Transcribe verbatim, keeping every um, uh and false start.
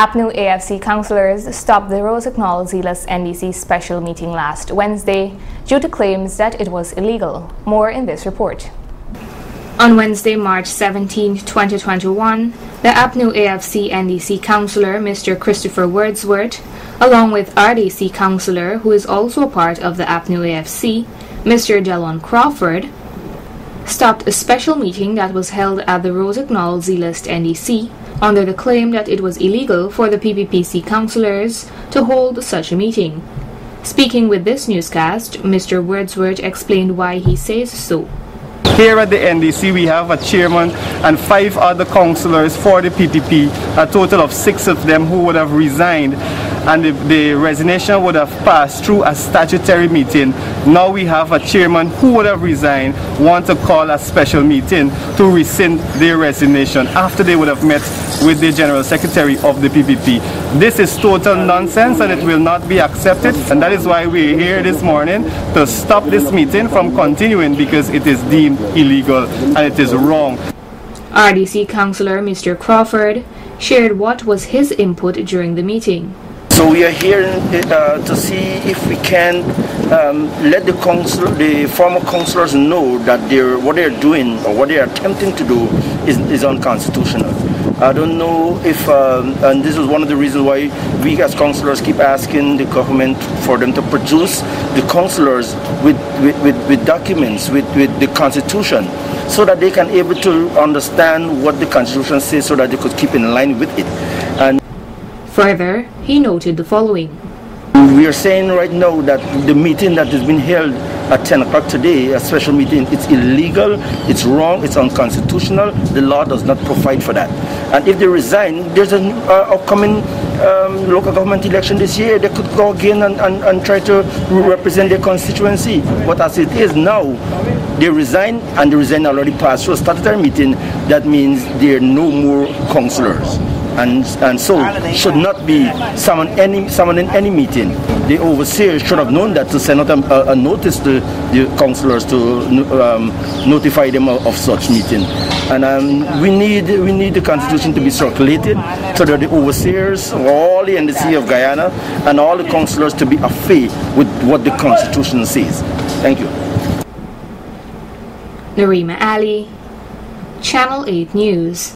A P N U A F C councillors stopped the Rosignol-Zeelust N D C special meeting last Wednesday due to claims that it was illegal. More in this report. On Wednesday, March seventeenth, twenty twenty-one, the A P N U A F C N D C councillor, Mister Christopher Wordsworth, along with R D C councillor, who is also a part of the A P N U A F C, Mister Delon Crawford, stopped a special meeting that was held at the Rosignol-Zeelust N D C under the claim that it was illegal for the P P P C councillors to hold such a meeting. Speaking with this newscast, Mister Wordsworth explained why he says so. Here at the N D C, we have a chairman and five other councillors for the P P P, a total of six of them who would have resigned, and the, the resignation would have passed through a statutory meeting. Now we have a chairman who would have resigned want to call a special meeting to rescind their resignation after they would have met with the General Secretary of the P P P. This is total nonsense and it will not be accepted, and that is why we are here this morning to stop this meeting from continuing, because it is deemed illegal and it is wrong. R D C councillor Mister Crawford shared what was his input during the meeting. So we are here uh, to see if we can um, let the council, the former councillors know that they're, what they're doing or what they're attempting to do is, is unconstitutional. I don't know if, um, and this is one of the reasons why we as councillors keep asking the government for them to produce the councillors with, with, with, with documents, with, with the constitution, so that they can able to understand what the constitution says so that they could keep in line with it. And further, he noted the following. We are saying right now that the meeting that has been held at ten o'clock today, a special meeting, it's illegal, it's wrong, it's unconstitutional, the law does not provide for that. And if they resign, there's an uh, upcoming um, local government election this year, they could go again and, and, and try to represent their constituency. But as it is now, they resign, and the resign already passed through a statutory meeting. That means there are no more councillors. And, and so should not be someone any someone in any meeting. The overseer should have known that to send out a, a notice to the councillors to um, notify them of, of such meeting. And um, we need we need the constitution to be circulated so that the overseers, all the N D C of Guyana, and all the councillors to be afraid with what the constitution says. Thank you. Narima Ali, Channel eight News.